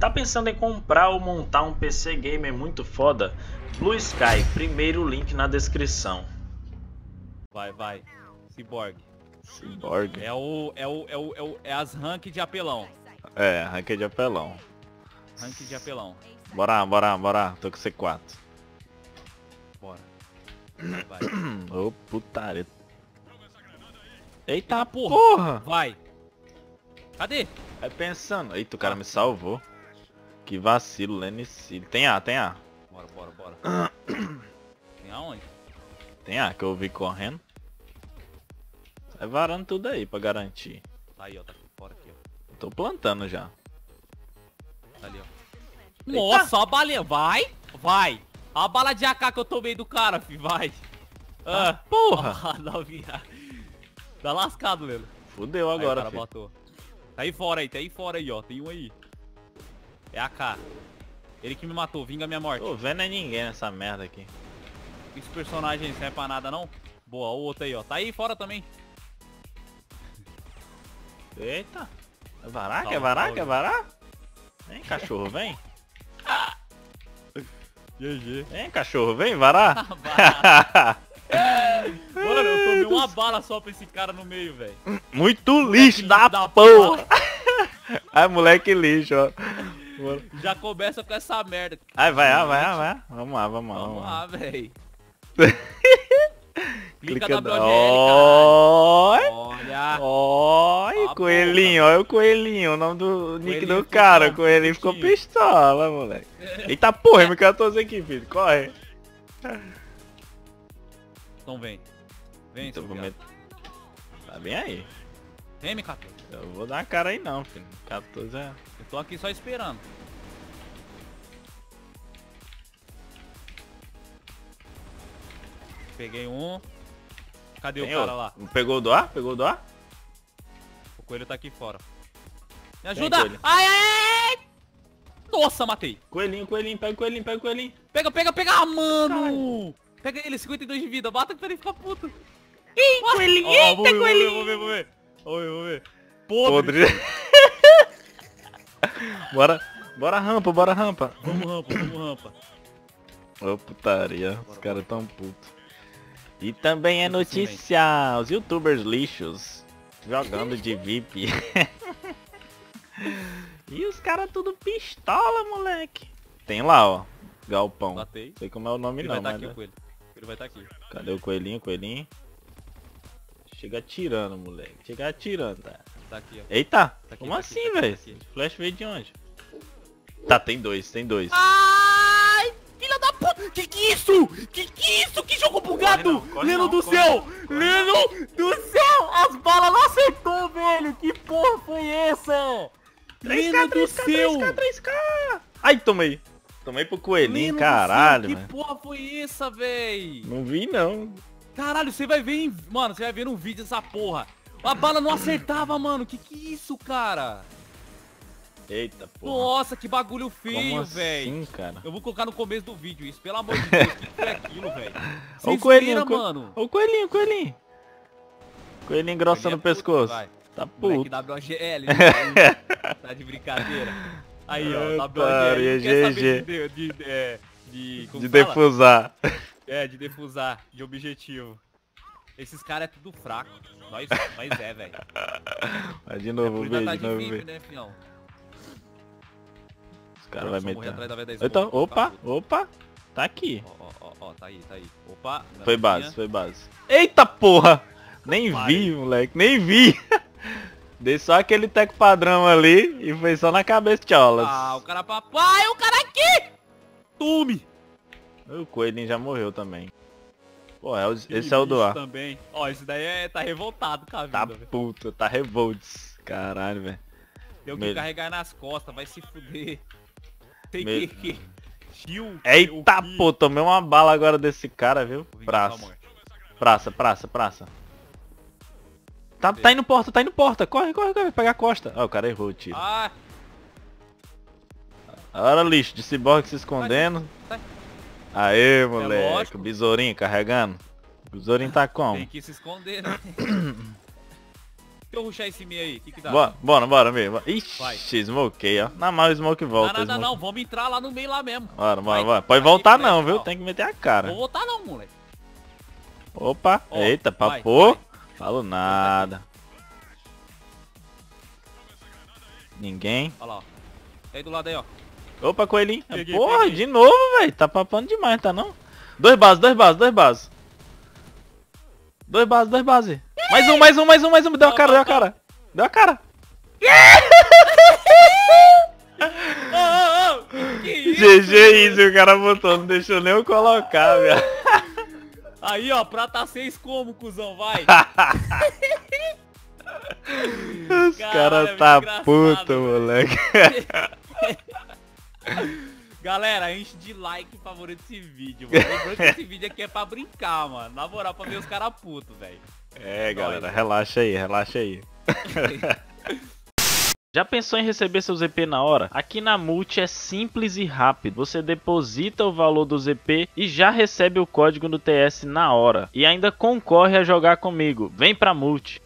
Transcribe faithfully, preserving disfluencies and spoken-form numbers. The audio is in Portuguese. Tá pensando em comprar ou montar um P C gamer muito foda? Blue Sky, primeiro link na descrição. Vai, vai. Cyborg. Cyborg. É o, é o, é o, é, o, é as rank de apelão. É, rank de apelão. Rank de apelão. Bora, bora, bora. Tô com C quatro. Bora. Vai. Ô, oh, putaria. Eita porra. porra. Vai. Cadê? Vai pensando. Eita, o cara me salvou. Que vacilo, Lenicidio. Tem A, tem A. Bora, bora, bora. Tem aonde? Tem A, que eu vi correndo. Sai varando tudo aí pra garantir. Tá aí, ó, tá aqui fora aqui, ó. Tô plantando já. Tá ali, ó. Nossa, a baleia. Vai, vai. A bala de A K que eu tomei do cara, fi, vai. Ah, ah porra. Ah, não, tá lascado, Lelo. Fudeu agora, aí, o cara botou. Tá aí fora aí, tá aí fora aí, ó. Tem um aí. É A K. Ele que me matou, vinga minha morte. Tô vendo é ninguém nessa merda aqui. Esse personagem não serve pra nada não. Boa, o outro aí, ó. Tá aí fora também. Eita. É varar, quer varar, quer varar? Vem, cachorro, vem. G G. Vem, cachorro, vem, varar. Mano, eu tomei uma bala só pra esse cara no meio, velho. Muito lixo da, da porra. Ai, moleque lixo, ó. Já começa com essa merda. Ai, vai, ah, vai, ah, vai. Vamos lá, vamos lá. Vamos lá, velho. Clica W G L, caralho. Olha. Olha, coelhinho, olha o coelhinho. O nome do nick do cara. Coelhinho ficou pistola, moleque. Eita porra, me catou aqui, filho. Corre. Então vem. Vem, seu met... Tá bem aí. Vem, M quatorze. Eu vou dar a cara aí não, filho. quatorze é... Eu tô aqui só esperando. Peguei um. Cadê tem o cara outro lá? Pegou o do ar? Pegou o do ar? O coelho tá aqui fora. Me ajuda! Tem, ai, ai, ai! Nossa, matei. Coelhinho, coelhinho. Pega o coelhinho, pega o coelhinho. Pega, pega, pega. Ah, mano! Caralho. Pega ele, cinquenta e dois de vida, bata que ele fica puto. Ih, coelhinho, oh, vou, eita, ver, coelhinho. Vou ver, vou ver, vou ver, vou ver. Podre. Podre. Bora, bora rampa, bora rampa. Vamos rampa, vamos rampa. Ô, oh, putaria, bora, os caras tão putos. E também é notícia, os youtubers lixos jogando de V I P. E os caras tudo pistola, moleque. Tem lá, ó, Galpão. Datei. Sei como é o nome ele não, vai tá mas... Aqui, o coelho. Ele vai estar tá aqui. Cadê o coelhinho, coelhinho? Chega atirando, moleque. Chega atirando, tá? Tá aqui, ó. Eita! Tá aqui, como tá assim, tá velho? Tá flash veio de onde? Tá, tem dois, tem dois. Ai! Filha da puta! Que que isso? Que que isso? Que jogo bugado! Leno do céu! Leno do céu! As balas não acertou, velho! Que porra foi essa? Leno do céu! três K, três K, três K! Ai, tomei! Tomei pro coelhinho, caralho, mano. Que porra foi essa, véi? Não vi, não. Caralho, você vai ver em... Mano, você vai ver um vídeo essa porra. A bala não acertava, mano. Que que isso, cara? Eita, porra. Nossa, que bagulho feio, véi. Como assim, cara? Eu vou colocar no começo do vídeo isso. Pelo amor de Deus, que foi aquilo, véi? Ô, coelhinho, mano. Ô, coelhinho, coelhinho. Coelhinho engrossando o pescoço. Tá puto. W G L, tá de brincadeira. Aí, ó, W L, quer saber de, de, de, é, de, como de defusar. É, de defusar, de objetivo. Esses caras é tudo fraco. Nós, nós é, velho. Mas de novo, é, B, tá de novo, V I P, né, filhão? Os caras vão meter. Então, pontos, opa, tá opa, tá aqui. Ó, ó, ó, tá aí, tá aí. Opa. Foi base, minha. foi base. Eita porra! Nem Vai. vi, moleque, nem vi. Dei só aquele teco padrão ali e foi só na cabeça, Tcholas. Ah, o cara papai, o cara aqui! Tome! O coelhinho já morreu também. Pô, é o, esse é o do ar. Também. Ó, esse daí é, tá revoltado com a vida, tá puto, véio. Tá revoltos. Caralho, velho. Tem que Me... carregar nas costas, vai se fuder. Tem Me... que... Gil, eita, que... pô, tomei uma bala agora desse cara, viu? Praça. Praça, praça, praça. Tá, tá indo porta, tá indo porta. Corre, corre, corre. Pegar a costa. Ah, o cara errou o tiro. Ah. Olha o lixo de Cyborg se escondendo. Tá, tá. Aê, moleque. É Bisaurinho carregando. O Bisaurinho tá como? Tem que se esconder, né? eu rushar esse meio aí? Que que dá? Bora, bora, bora, meio. Ixi, vai. Smokei, ó. Na mal, o smoke volta. Não, nada smoke. Não, vamos entrar lá no meio lá mesmo. Bora, bora, bora. Pode voltar aí, não, viu? Ó. Tem que meter a cara. Vou voltar não, moleque. Opa, ó, eita, papô. Falo nada. Ninguém. Olha lá, ó. E aí do lado aí, ó. Opa, coelhinho. Peguei, porra, peguei. De novo, velho. Tá papando demais, tá não? Dois bases, dois bases, dois bases. Dois bases, dois bases. Mais um, mais um, mais um, mais um. Deu a cara, deu a cara. Deu a cara. Oh, oh, oh. Que isso? G G isso, o cara botou. Não deixou nem eu colocar, velho. Aí, ó, prata seis como, cuzão, vai. Os caras cara tá puto, moleque. Galera, enche de like e favorita esse vídeo, mano. Lembrando que esse vídeo aqui é pra brincar, mano. Na moral, pra ver os caras putos, velho. É, é galera, nóis, relaxa aí, relaxa aí. Já pensou em receber seu Z P na hora? Aqui na Multi é simples e rápido. Você deposita o valor do Z P e já recebe o código do T S na hora. E ainda concorre a jogar comigo. Vem pra Multi.